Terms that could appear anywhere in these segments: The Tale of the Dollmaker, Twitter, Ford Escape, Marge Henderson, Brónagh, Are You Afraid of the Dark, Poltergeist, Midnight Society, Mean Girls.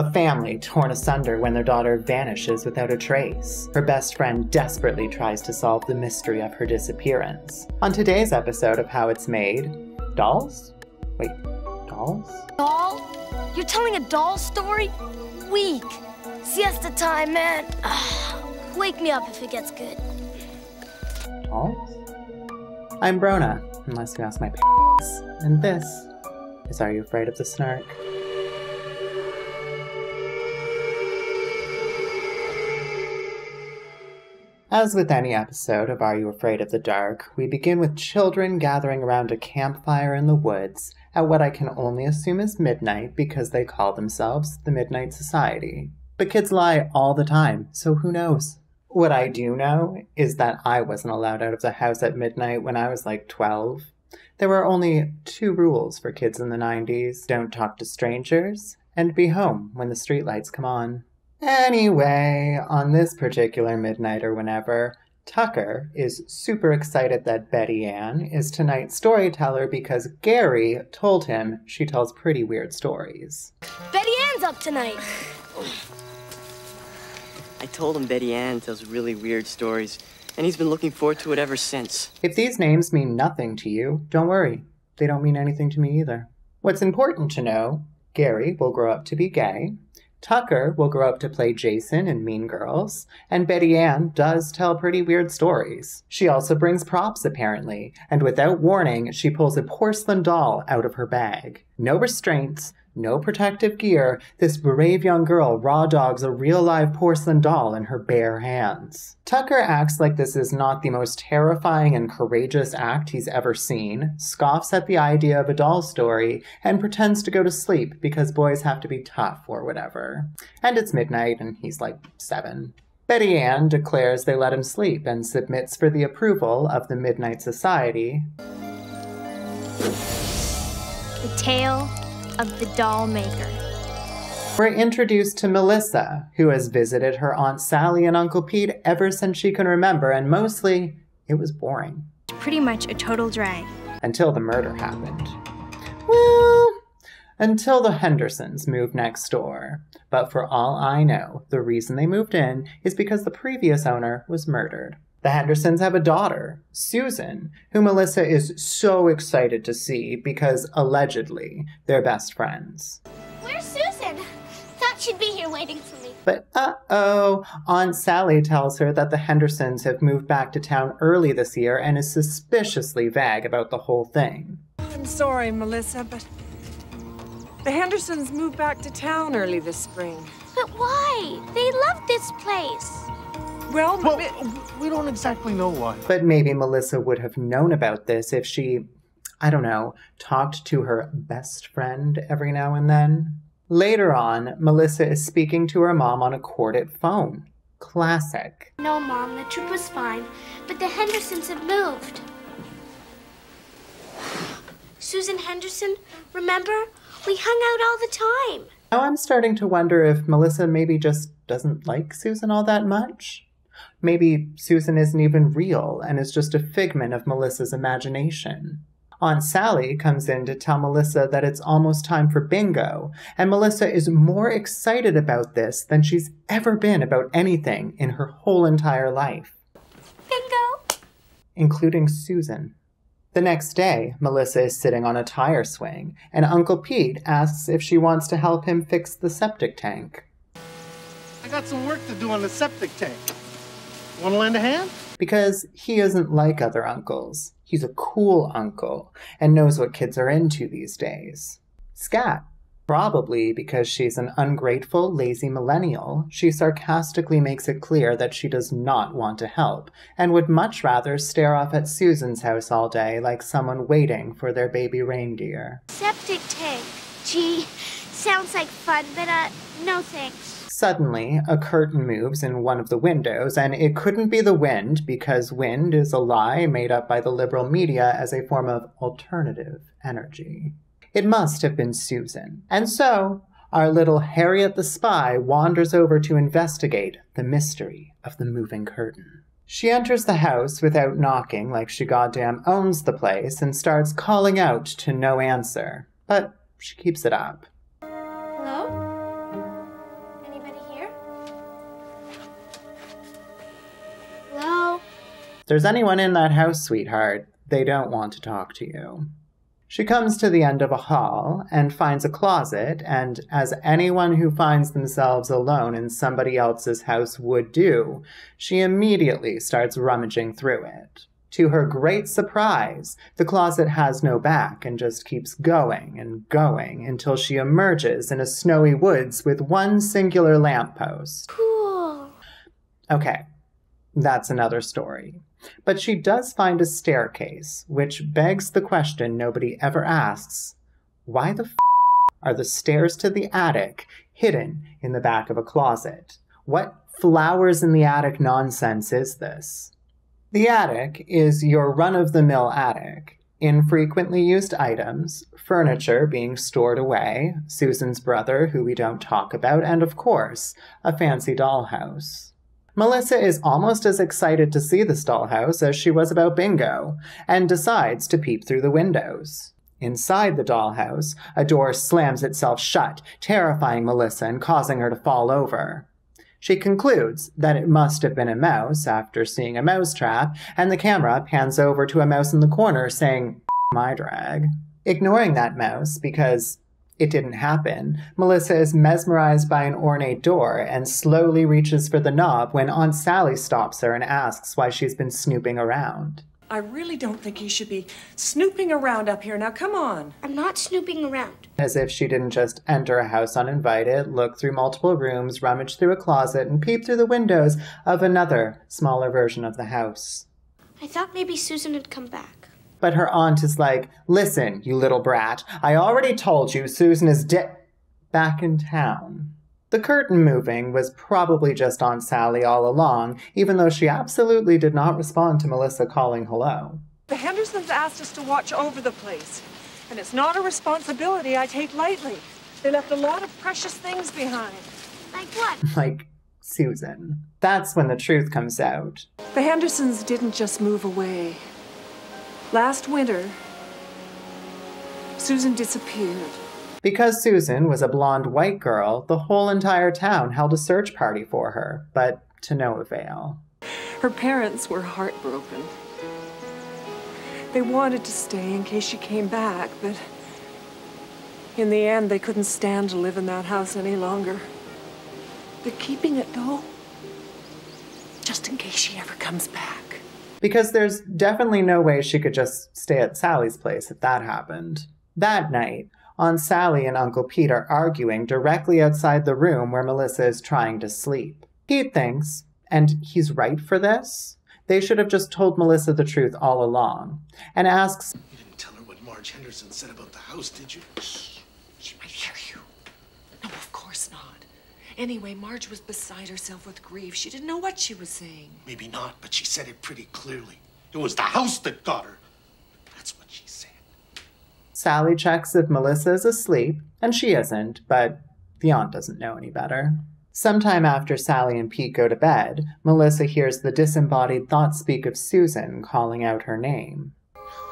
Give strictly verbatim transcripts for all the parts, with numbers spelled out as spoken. A family torn asunder when their daughter vanishes without a trace. Her best friend desperately tries to solve the mystery of her disappearance. On today's episode of How It's Made, dolls? Wait, dolls? Doll? You're telling a doll story? Weak. Siesta time, man. Ugh. Wake me up if it gets good. Dolls? I'm Brónagh, unless you ask my parents. And this is Are You Afraid of the Snark? As with any episode of Are You Afraid of the Dark, we begin with children gathering around a campfire in the woods at what I can only assume is midnight because they call themselves the Midnight Society. But kids lie all the time, so who knows? What I do know is that I wasn't allowed out of the house at midnight when I was like twelve. There were only two rules for kids in the nineties, don't talk to strangers, and be home when the streetlights come on. Anyway, on this particular midnight or whenever, Tucker is super excited that Betty Ann is tonight's storyteller because Gary told him she tells pretty weird stories. Betty Ann's up tonight! I told him Betty Ann tells really weird stories, and he's been looking forward to it ever since. If these names mean nothing to you, don't worry. They don't mean anything to me either. What's important to know, Gary will grow up to be gay, Tucker will grow up to play Jason in Mean Girls, and Betty Ann does tell pretty weird stories. She also brings props, apparently, and without warning, she pulls a porcelain doll out of her bag. No restraints, no protective gear, this brave young girl raw dogs a real live porcelain doll in her bare hands. Tucker acts like this is not the most terrifying and courageous act he's ever seen, scoffs at the idea of a doll story, and pretends to go to sleep because boys have to be tough or whatever. And it's midnight and he's like seven. Betty Ann declares they let him sleep and submits for the approval of the Midnight Society. The Tale of the Dollmaker. We're introduced to Melissa, who has visited her Aunt Sally and Uncle Pete ever since she can remember, and mostly, it was boring. Pretty much a total drag. Until the murder happened. Well, until the Hendersons moved next door. But for all I know, the reason they moved in is because the previous owner was murdered. The Hendersons have a daughter, Susan, who Melissa is so excited to see because, allegedly, they're best friends. Where's Susan? Thought she'd be here waiting for me. But uh-oh, Aunt Sally tells her that the Hendersons have moved back to town early this year and is suspiciously vague about the whole thing. I'm sorry, Melissa, but the Hendersons moved back to town early this spring. But why? They love this place. Well, well we don't exactly know why. But maybe Melissa would have known about this if she, I don't know, talked to her best friend every now and then. Later on, Melissa is speaking to her mom on a corded phone. Classic. No, Mom, the trip was fine, but the Hendersons have moved. Susan Henderson, remember? We hung out all the time. Now I'm starting to wonder if Melissa maybe just doesn't like Susan all that much. Maybe Susan isn't even real and is just a figment of Melissa's imagination. Aunt Sally comes in to tell Melissa that it's almost time for bingo, and Melissa is more excited about this than she's ever been about anything in her whole entire life. Bingo! Including Susan. The next day, Melissa is sitting on a tire swing, and Uncle Pete asks if she wants to help him fix the septic tank. I got some work to do on the septic tank. Want to lend a hand? Because he isn't like other uncles. He's a cool uncle and knows what kids are into these days. Scat. Probably because she's an ungrateful, lazy millennial, she sarcastically makes it clear that she does not want to help and would much rather stare off at Susan's house all day like someone waiting for their baby reindeer. Septic tank. Gee, sounds like fun, but uh, no thanks. Suddenly, a curtain moves in one of the windows, and it couldn't be the wind because wind is a lie made up by the liberal media as a form of alternative energy. It must have been Susan. And so, our little Harriet the Spy wanders over to investigate the mystery of the moving curtain. She enters the house without knocking like she goddamn owns the place and starts calling out to no answer, but she keeps it up. Hello? There's anyone in that house, sweetheart. They don't want to talk to you. She comes to the end of a hall and finds a closet, and as anyone who finds themselves alone in somebody else's house would do, she immediately starts rummaging through it. To her great surprise, the closet has no back and just keeps going and going until she emerges in a snowy woods with one singular lamppost. Cool. Okay, that's another story. But she does find a staircase, which begs the question nobody ever asks. Why the f*** are the stairs to the attic hidden in the back of a closet? What flowers in the attic nonsense is this? The attic is your run-of-the-mill attic. Infrequently used items, furniture being stored away, Susan's brother, who we don't talk about, and of course, a fancy dollhouse. Melissa is almost as excited to see this dollhouse as she was about bingo, and decides to peep through the windows. Inside the dollhouse, a door slams itself shut, terrifying Melissa and causing her to fall over. She concludes that it must have been a mouse after seeing a mousetrap, and the camera pans over to a mouse in the corner saying, "My drag." Ignoring that mouse because it didn't happen, Melissa is mesmerized by an ornate door and slowly reaches for the knob when Aunt Sally stops her and asks why she's been snooping around. I really don't think you should be snooping around up here. Now, come on. I'm not snooping around. As if she didn't just enter a house uninvited, look through multiple rooms, rummage through a closet, and peep through the windows of another, smaller version of the house. I thought maybe Susan had come back. But her aunt is like, "Listen, you little brat, I already told you Susan is de- back in town." The curtain moving was probably just Aunt Sally all along, even though she absolutely did not respond to Melissa calling hello. The Hendersons asked us to watch over the place, and it's not a responsibility I take lightly. They left a lot of precious things behind. Like what? Like Susan. That's when the truth comes out. The Hendersons didn't just move away. Last winter, Susan disappeared. Because Susan was a blonde white girl, the whole entire town held a search party for her, but to no avail. Her parents were heartbroken. They wanted to stay in case she came back, but in the end, they couldn't stand to live in that house any longer. They're keeping it, though, just in case she ever comes back. Because there's definitely no way she could just stay at Sally's place if that happened. That night, Aunt Sally and Uncle Pete are arguing directly outside the room where Melissa is trying to sleep. Pete thinks, and he's right for this, they should have just told Melissa the truth all along, and asks, "You didn't tell her what Marge Henderson said about the house, did you?" "Shh, she might hear you." "No, of course not. Anyway, Marge was beside herself with grief. She didn't know what she was saying." "Maybe not, but she said it pretty clearly. It was the house that got her. That's what she said." Sally checks if Melissa is asleep, and she isn't, but the aunt doesn't know any better. Sometime after Sally and Pete go to bed, Melissa hears the disembodied thoughts speak of Susan, calling out her name. Melissa.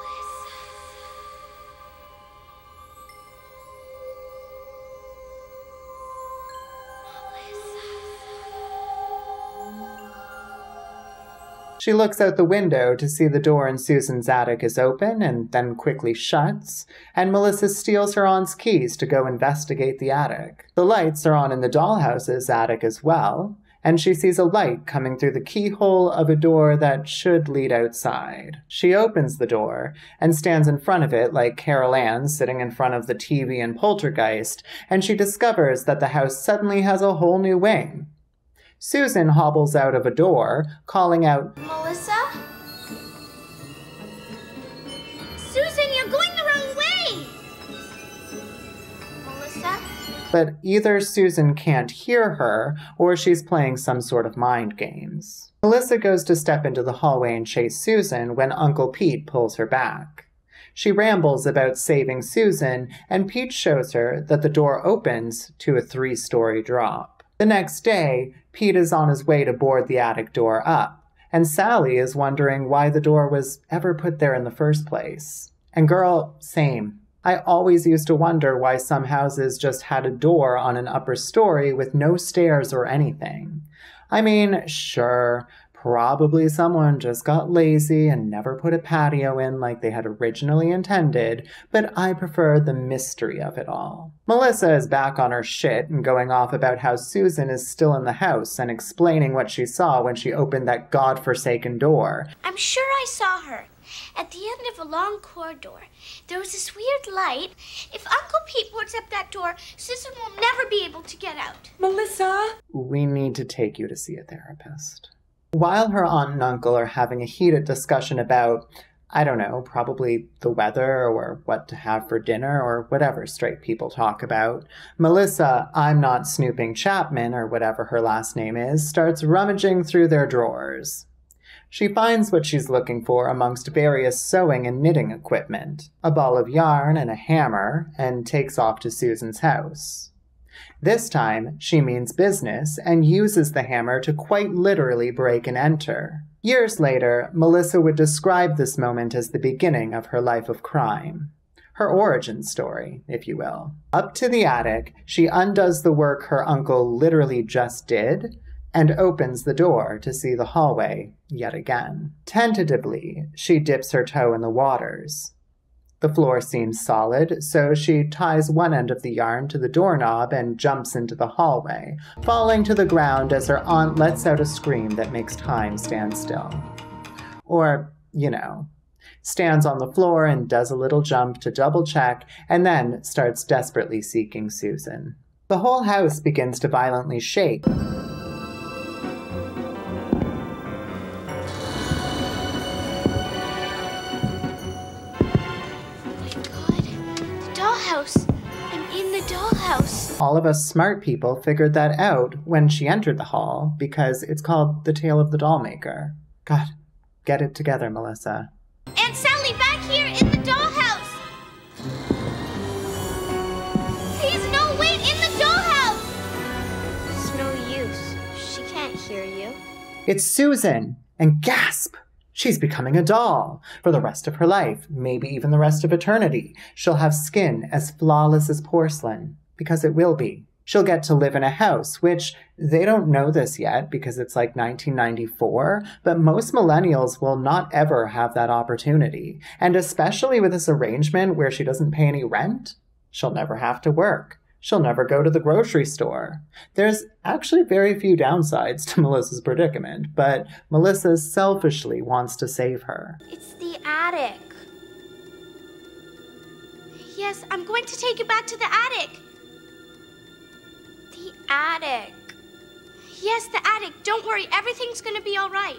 Melissa. She looks out the window to see the door in Susan's attic is open and then quickly shuts, and Melissa steals her aunt's keys to go investigate the attic. The lights are on in the dollhouse's attic as well, and she sees a light coming through the keyhole of a door that should lead outside. She opens the door and stands in front of it like Carol Ann sitting in front of the T V in Poltergeist, and she discovers that the house suddenly has a whole new wing. Susan hobbles out of a door, calling out, "Melissa? Susan, you're going the wrong way! Melissa?" But either Susan can't hear her, or she's playing some sort of mind games. Melissa goes to step into the hallway and chase Susan when Uncle Pete pulls her back. She rambles about saving Susan, and Pete shows her that the door opens to a three-story drop. The next day, Pete is on his way to board the attic door up, and Sally is wondering why the door was ever put there in the first place. And girl, same. I always used to wonder why some houses just had a door on an upper story with no stairs or anything. I mean, sure, probably someone just got lazy and never put a patio in like they had originally intended, but I prefer the mystery of it all. Melissa is back on her shit and going off about how Susan is still in the house and explaining what she saw when she opened that godforsaken door. I'm sure I saw her. At the end of a long corridor, there was this weird light. If Uncle Pete puts up that door, Susan will never be able to get out. Melissa? We need to take you to see a therapist. While her aunt and uncle are having a heated discussion about, I don't know, probably the weather or what to have for dinner or whatever straight people talk about, Melissa, I'm not snooping Chapman or whatever her last name is, starts rummaging through their drawers. She finds what she's looking for amongst various sewing and knitting equipment, a ball of yarn and a hammer, and takes off to Susan's house. This time, she means business and uses the hammer to quite literally break and enter. Years later, Melissa would describe this moment as the beginning of her life of crime. Her origin story, if you will. Up to the attic, she undoes the work her uncle literally just did, and opens the door to see the hallway yet again. Tentatively, she dips her toe in the waters. The floor seems solid, so she ties one end of the yarn to the doorknob and jumps into the hallway, falling to the ground as her aunt lets out a scream that makes time stand still. Or, you know, stands on the floor and does a little jump to double check, and then starts desperately seeking Susan. The whole house begins to violently shake. All of us smart people figured that out when she entered the hall, because it's called The Tale of the Dollmaker. God, get it together, Melissa. Aunt Sally, back here in the dollhouse! Please, no, wait, in the dollhouse! It's no use. She can't hear you. It's Susan! And gasp! She's becoming a doll for the rest of her life, maybe even the rest of eternity. She'll have skin as flawless as porcelain, because it will be. She'll get to live in a house, which they don't know this yet because it's like nineteen ninety-four, but most millennials will not ever have that opportunity. And especially with this arrangement where she doesn't pay any rent, she'll never have to work. She'll never go to the grocery store. There's actually very few downsides to Melissa's predicament, but Melissa selfishly wants to save her. It's the attic. Yes, I'm going to take you back to the attic. The attic. Yes, the attic. Don't worry, everything's going to be all right.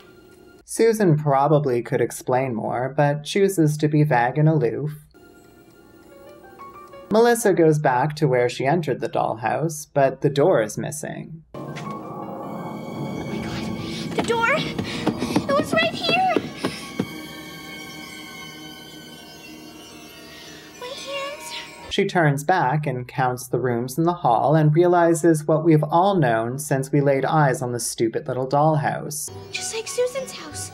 Susan probably could explain more, but chooses to be vague and aloof. Melissa goes back to where she entered the dollhouse, but the door is missing. Oh my God, the door! It was right here! My hands! She turns back and counts the rooms in the hall and realizes what we've all known since we laid eyes on the stupid little dollhouse. Just like Susan's house.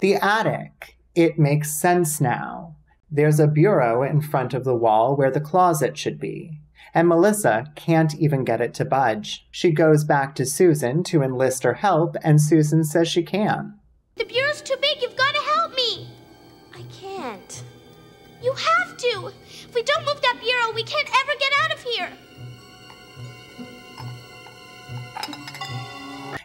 The attic. It makes sense now. There's a bureau in front of the wall where the closet should be, and Melissa can't even get it to budge. She goes back to Susan to enlist her help, and Susan says she can. The bureau's too big. You've got to help me. I can't. You have to. If we don't move that bureau, we can't ever get out of here.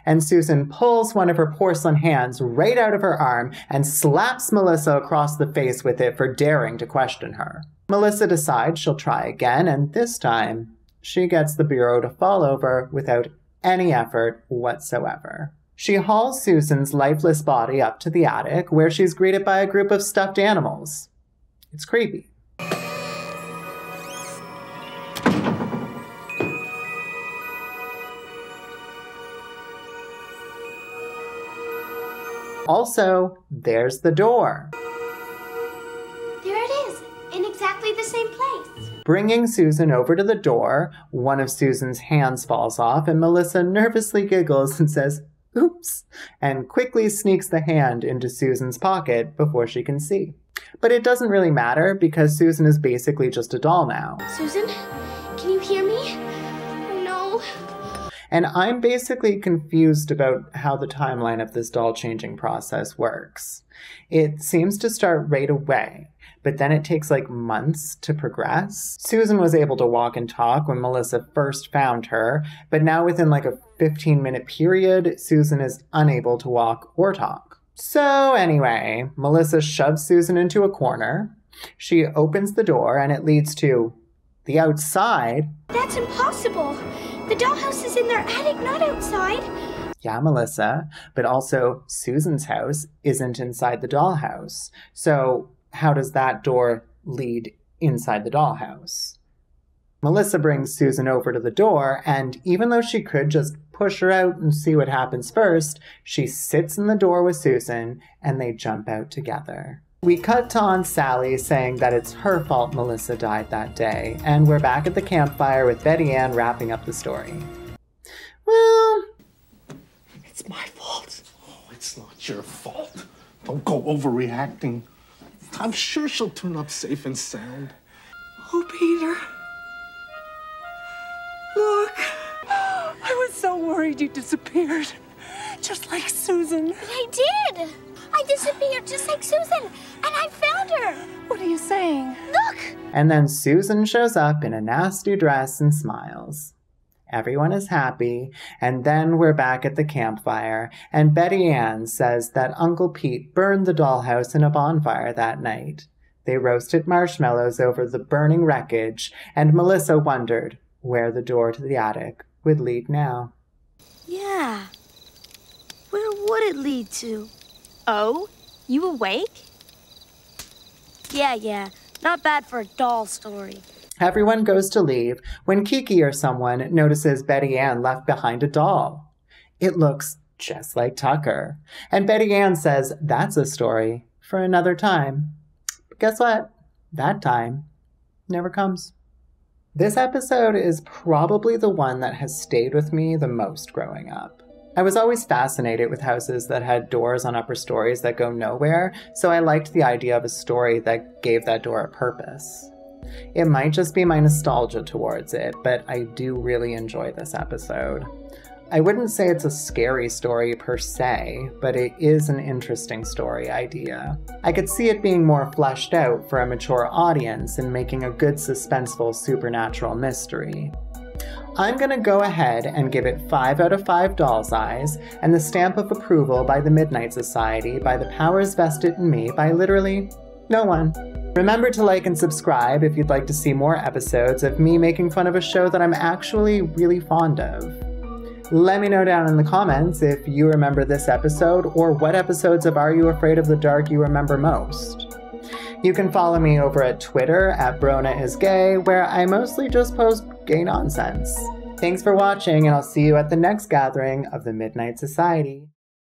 And Susan pulls one of her porcelain hands right out of her arm and slaps Melissa across the face with it for daring to question her. Melissa decides she'll try again, and this time she gets the bureau to fall over without any effort whatsoever. She hauls Susan's lifeless body up to the attic, where she's greeted by a group of stuffed animals. It's creepy. Also, there's the door. There it is, in exactly the same place. Bringing Susan over to the door, one of Susan's hands falls off, and Melissa nervously giggles and says, "Oops," and quickly sneaks the hand into Susan's pocket before she can see. But it doesn't really matter because Susan is basically just a doll now. Susan, can you hear me? Oh, no. And I'm basically confused about how the timeline of this doll changing process works. It seems to start right away, but then it takes like months to progress. Susan was able to walk and talk when Melissa first found her, but now within like a fifteen minute period, Susan is unable to walk or talk. So anyway, Melissa shoves Susan into a corner. She opens the door and it leads to the outside. That's impossible. The dollhouse is in their attic, not outside. Yeah, Melissa, but also Susan's house isn't inside the dollhouse. So how does that door lead inside the dollhouse? Melissa brings Susan over to the door, and even though she could just push her out and see what happens first, she sits in the door with Susan, and they jump out together. We cut to Aunt Sally saying that it's her fault Melissa died that day, and we're back at the campfire with Betty Ann wrapping up the story. Well, it's my fault. Oh, it's not your fault. Don't go overreacting. I'm sure she'll turn up safe and sound. Oh, Peter. Look, I was so worried you disappeared, just like Susan. But I did. I disappeared just like Susan, and I found her. What are you saying? Look! And then Susan shows up in a nasty dress and smiles. Everyone is happy, and then we're back at the campfire, and Betty Ann says that Uncle Pete burned the dollhouse in a bonfire that night. They roasted marshmallows over the burning wreckage, and Melissa wondered where the door to the attic would lead now. Yeah, where would it lead to? Oh, you awake? Yeah, yeah, not bad for a doll story. Everyone goes to leave when Kiki or someone notices Betty Ann left behind a doll. It looks just like Tucker. And Betty Ann says that's a story for another time. But guess what? That time never comes. This episode is probably the one that has stayed with me the most growing up. I was always fascinated with houses that had doors on upper stories that go nowhere, so I liked the idea of a story that gave that door a purpose. It might just be my nostalgia towards it, but I do really enjoy this episode. I wouldn't say it's a scary story per se, but it is an interesting story idea. I could see it being more fleshed out for a mature audience and making a good suspenseful supernatural mystery. I'm going to go ahead and give it five out of five doll's eyes and the stamp of approval by the Midnight Society by the powers vested in me by literally no one. Remember to like and subscribe if you'd like to see more episodes of me making fun of a show that I'm actually really fond of. Let me know down in the comments if you remember this episode or what episodes of Are You Afraid of the Dark you remember most. You can follow me over at Twitter at Brónagh is gay, where I mostly just post gay nonsense. Thanks for watching, and I'll see you at the next gathering of the Midnight Society.